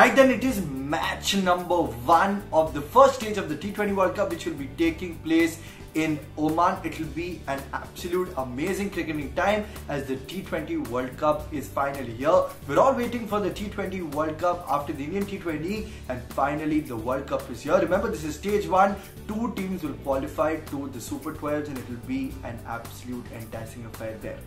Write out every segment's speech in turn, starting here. Right then, it is match number 1 of the first stage of the T20 World Cup, which will be taking place in Oman. It will be an absolute amazing cricketing time as the T20 World Cup is finally here. We're all waiting for the T20 World Cup after the Indian T20, and finally the World Cup is here. Remember, this is stage 1. 2 teams will qualify to the Super 12s and it will be an absolute enticing affair there.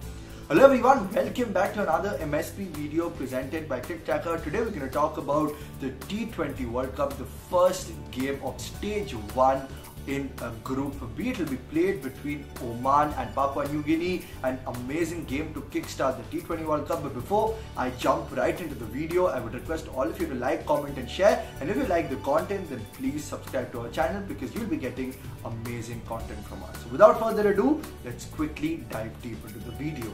Hello everyone, welcome back to another MSP video presented by CricTracker. Today we're going to talk about the T20 World Cup, the first game of stage 1 in a Group B. It will be played between Oman and Papua New Guinea. An amazing game to kickstart the T20 World Cup. But before I jump right into the video, I would request all of you to like, comment and share. And if you like the content, then please subscribe to our channel because you'll be getting amazing content from us. So without further ado, let's quickly dive deep into the video.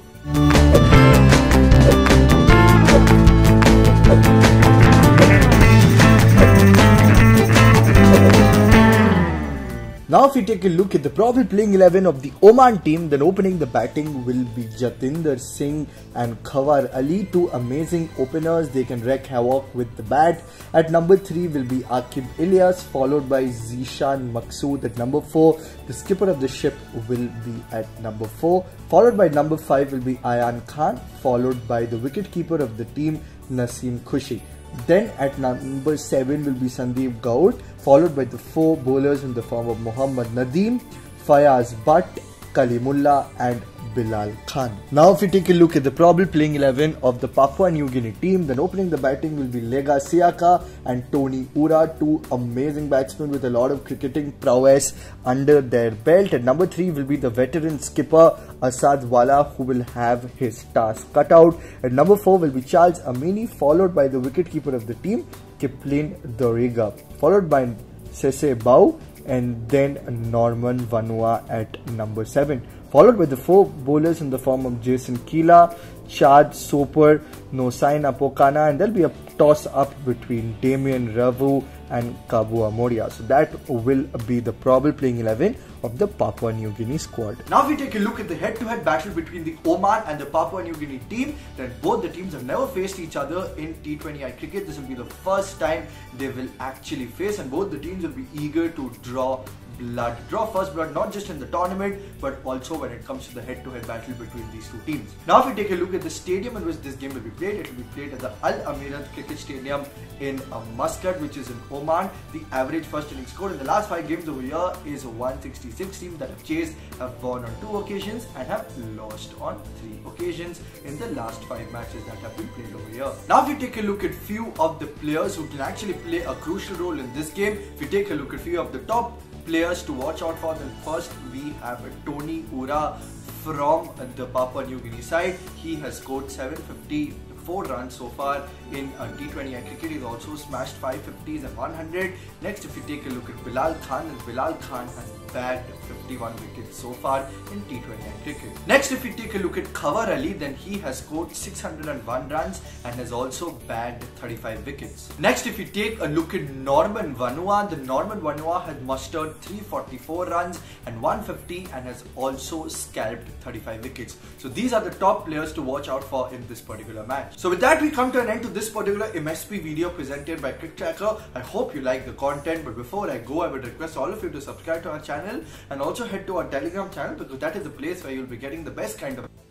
Now if you take a look at the probable playing 11 of the Oman team, then opening the batting will be Jatinder Singh and Khawar Ali, two amazing openers. They can wreak havoc with the bat. At number 3 will be Akib Elias, followed by Zishan Maksud at number 4. The skipper of the ship will be at number 4. Followed by number 5 will be Ayyan Khan, followed by the wicketkeeper of the team, Naseem Khushi. Then at number 7 will be Sandeep Gaud, followed by the 4 bowlers in the form of Muhammad Nadim, Fayaz Bhatt, Kalimullah and Bilal Khan. Now if you take a look at the probable playing 11 of the Papua New Guinea team, then opening the batting will be Lega Siaka and Tony Ura, two amazing batsmen with a lot of cricketing prowess under their belt. At number 3 will be the veteran skipper Asad Wala, who will have his task cut out. At number 4 will be Charles Amini, followed by the wicketkeeper of the team, Kiplin Doriga, followed by Sese Bau, and then Norman Vanua at number 7. Followed by the 4 bowlers in the form of Jason Keela, Chad Soper, Nosain Apokana, and there will be a toss-up between Damien Ravu and Kabu Amoria. So that will be the probable playing 11 of the Papua New Guinea squad. Now if we take a look at the head-to-head battle between the Oman and the Papua New Guinea team, then both the teams have never faced each other in T20I cricket. This will be the first time they will actually face, and both the teams will be eager to draw first blood, not just in the tournament but also when it comes to the head-to-head battle between these two teams. Now if we take a look at the stadium in which this game will be played, it will be played at the Al Amirat cricket stadium in Muscat, which is in Oman. The average first inning score in the last 5 games over here is 166. Teams that have chased have won on 2 occasions and have lost on 3 occasions in the last 5 matches that have been played over here. Now if we take a look at few of the players who can actually play a crucial role in this game, if we take a look at few of the top players to watch out for, then first we have Tony Ura from the Papua New Guinea side. He has scored 754 runs so far in T20I cricket. He's also smashed 550s and 100. Next, if you take a look at Bilal Khan, and Bilal Khan has bagged 51 wickets so far in T20I cricket. Next, if you take a look at Khawar Ali, then he has scored 601 runs and has also bagged 35 wickets. Next, if you take a look at Norman Vanua, the Norman Vanua has mustered 344 runs and 150 and has also scalped 35 wickets. So these are the top players to watch out for in this particular match. So with that, we come to an end to this particular MSP video presented by CricTracker. I hope you like the content, but before I go, I would request all of you to subscribe to our channel and also head to our Telegram channel because that is the place where you'll be getting the best kind of